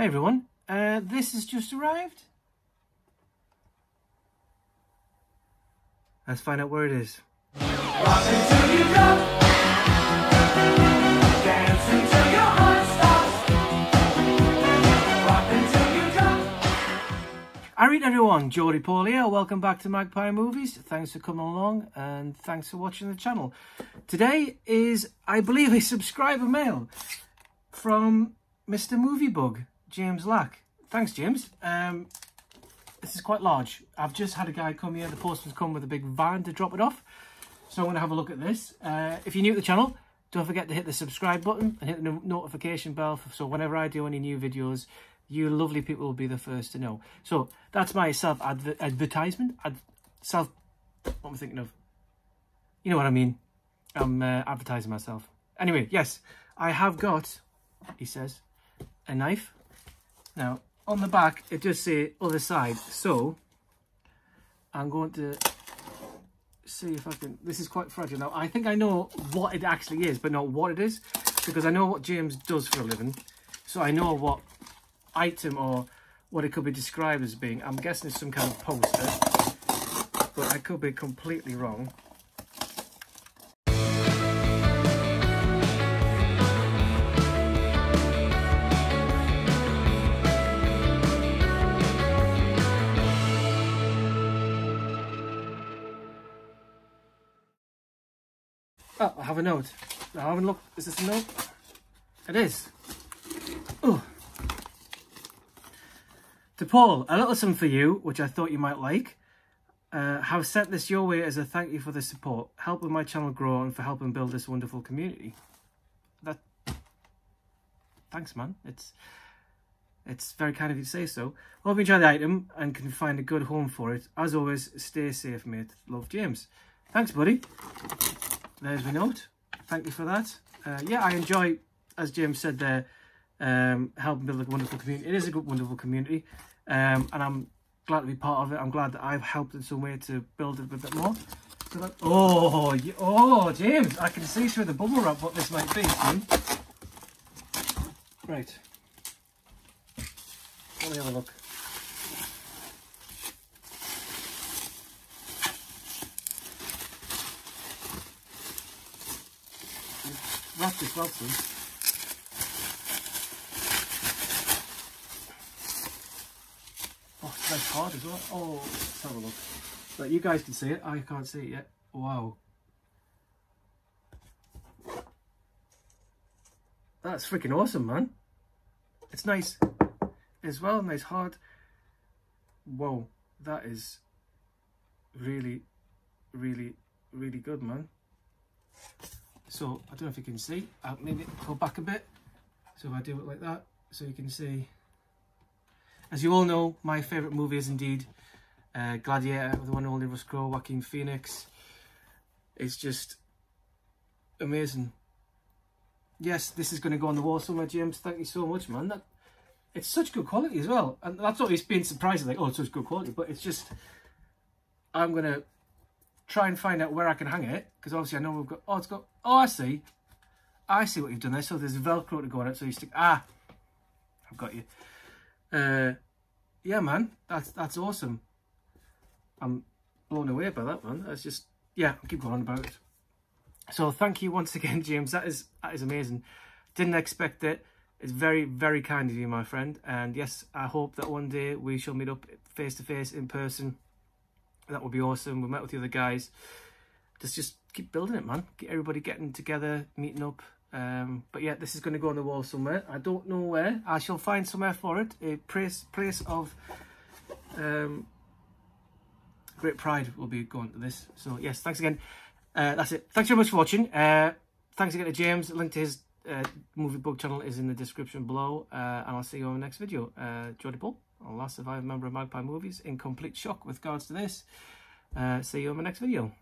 Hi everyone, this has just arrived. Let's find out where it is. Rock until you drop. Dance until your heart stops. Rock until you drop. Alright everyone, Geordie Paul here. Welcome back to Magpie Movies. Thanks for coming along and thanks for watching the channel. Today is, I believe, a subscriber mail from Mr. Movie Bug, James Lack. Thanks, James. This is quite large. I've just had a guy come here. The postman's come with a big van to drop it off. So I'm going to have a look at this. If you're new to the channel, don't forget to hit the subscribe button and hit the notification bell. So whenever I do any new videos, you lovely people will be the first to know. So that's my self-advertisement. What am I thinking of? You know what I mean. I'm advertising myself. Anyway, yes, I have got, he says, a knife. Now, on the back, it does say other side. So, I'm going to see if I can... This is quite fragile. Now, I think I know what it actually is, but not what it is, because I know what James does for a living. So, I know what item or what it could be described as being. I'm guessing it's some kind of poster, but I could be completely wrong. Oh, I have a note. I haven't looked. Is this a note? It is. Ooh. To Paul, a little something for you, which I thought you might like. Have sent this your way as a thank you for the support, helping my channel grow, and for helping build this wonderful community. That. Thanks, man. It's very kind of you to say so. Hope you enjoy the item and can find a good home for it. As always, stay safe, mate. Love, James. Thanks, buddy. There's my note. Thank you for that. Yeah, I enjoy, as James said there, helping build a wonderful community. It is a good, wonderful community, and I'm glad to be part of it. I'm glad that I've helped in some way to build it a bit more. So that, oh, James, I can see through the bubble wrap what this might be. Right. Let me have a look. Wrapped this well, please. Oh, it's nice hard as well. Oh, let's have a look. Right, you guys can see it. I can't see it yet. Wow. That's freaking awesome, man. It's nice as well. Nice hard. Whoa, that is really, really, really good, man. So, I don't know if you can see, I'll maybe go back a bit, so if I do it like that, so you can see. As you all know, my favourite movie is indeed Gladiator, the one only Russell Crowe, Joaquin Phoenix. It's just amazing. Yes, this is going to go on the wall somewhere, James, thank you so much, man. That, it's such good quality as well, and that's always been surprising, like, oh, it's such good quality, but it's just, I'm going to try and find out where I can hang it, because obviously I know we've got, oh, it's got, oh, I see what you've done there. So there's Velcro to go on it, so you stick, ah, I've got you. Yeah, man, that's awesome. I'm blown away by that, man. That's just, yeah, I'll keep going on about it. So thank you once again, James. That is amazing. Didn't expect it. It's very, very kind of you, my friend. And yes, I hope that one day we shall meet up face to face in person. That would be awesome. We met with the other guys. Just keep building it, man. Get everybody getting together, meeting up. But yeah, this is going to go on the wall somewhere. I don't know where. I shall find somewhere for it. A place of great pride will be going to this. So yes, thanks again. That's it. Thanks very much for watching. Thanks again to James. A link to his Movie Bug channel is in the description below. And I'll see you on the next video. Geordie Paul, our last surviving member of Magpie Movies, in complete shock with regards to this. See you on my next video.